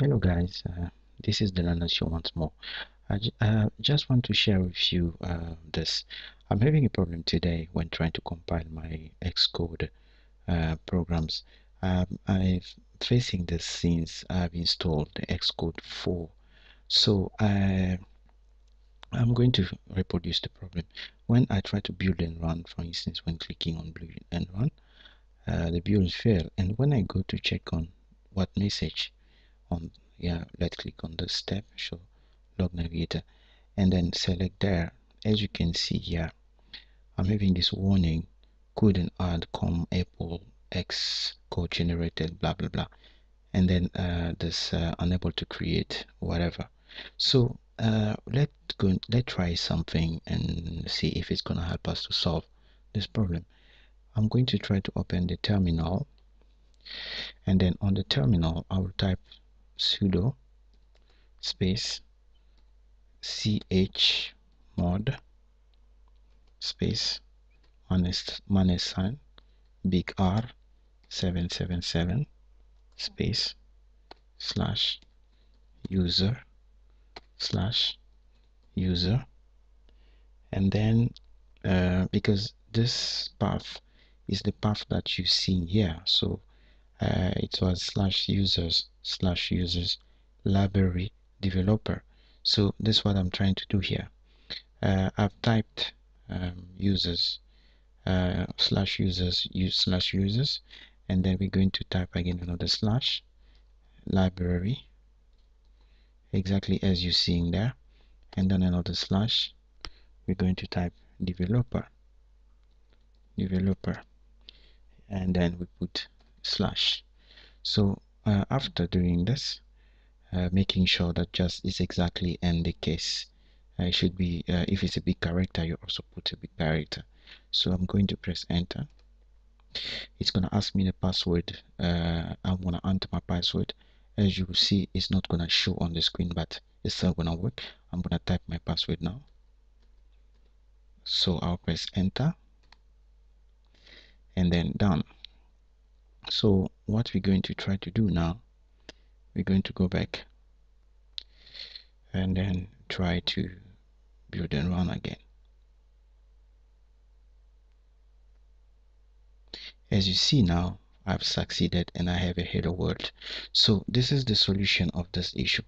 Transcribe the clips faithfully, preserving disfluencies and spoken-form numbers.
Hello guys, uh, this is the Learner Show once more. I uh, just want to share with you uh, this. I'm having a problem today when trying to compile my Xcode uh, programs. Um, I'm facing this since I've installed Xcode four. So I, I'm going to reproduce the problem. When I try to build and run, for instance, when clicking on build and run, uh, the build failed. And when I go to check on what message, On, yeah, let's click on the step, show log navigator, and then select there. As you can see here, I'm having this warning: couldn't add com dot apple dot Xcode Generated, blah blah blah, and then uh, this uh, unable to create whatever. So uh, let's go. Let's try something and see if it's gonna help us to solve this problem. I'm going to try to open the terminal, and then on the terminal, I will type sudo space chmod space minus, minus sign big R seven seven seven space slash user slash user, and then uh, because this path is the path that you see here, so Uh, it was slash users slash users library developer. So that's what I'm trying to do here. Uh, I've typed um, users uh, slash users use slash users, and then we're going to type again another slash library, exactly as you're seeing there, and then another slash. We're going to type developer, developer, and then we put slash. So uh, after doing this, uh, making sure that just is exactly in the case, uh, it should be uh, if it's a big character, you also put a big character. So I'm going to press enter. It's gonna ask me the password. uh, I'm gonna enter my password. As you will see, it's not gonna show on the screen, but it's still gonna work. I'm gonna type my password now, so I'll press enter and then done. So what we're going to try to do now, we're going to go back and then try to build and run again. As you see now, I've succeeded and I have a hello world. So this is the solution of this issue.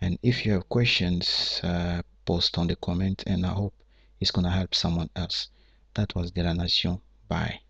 And if you have questions, uh, post on the comment, and I hope it's gonna help someone else. That was DelaNation. Bye.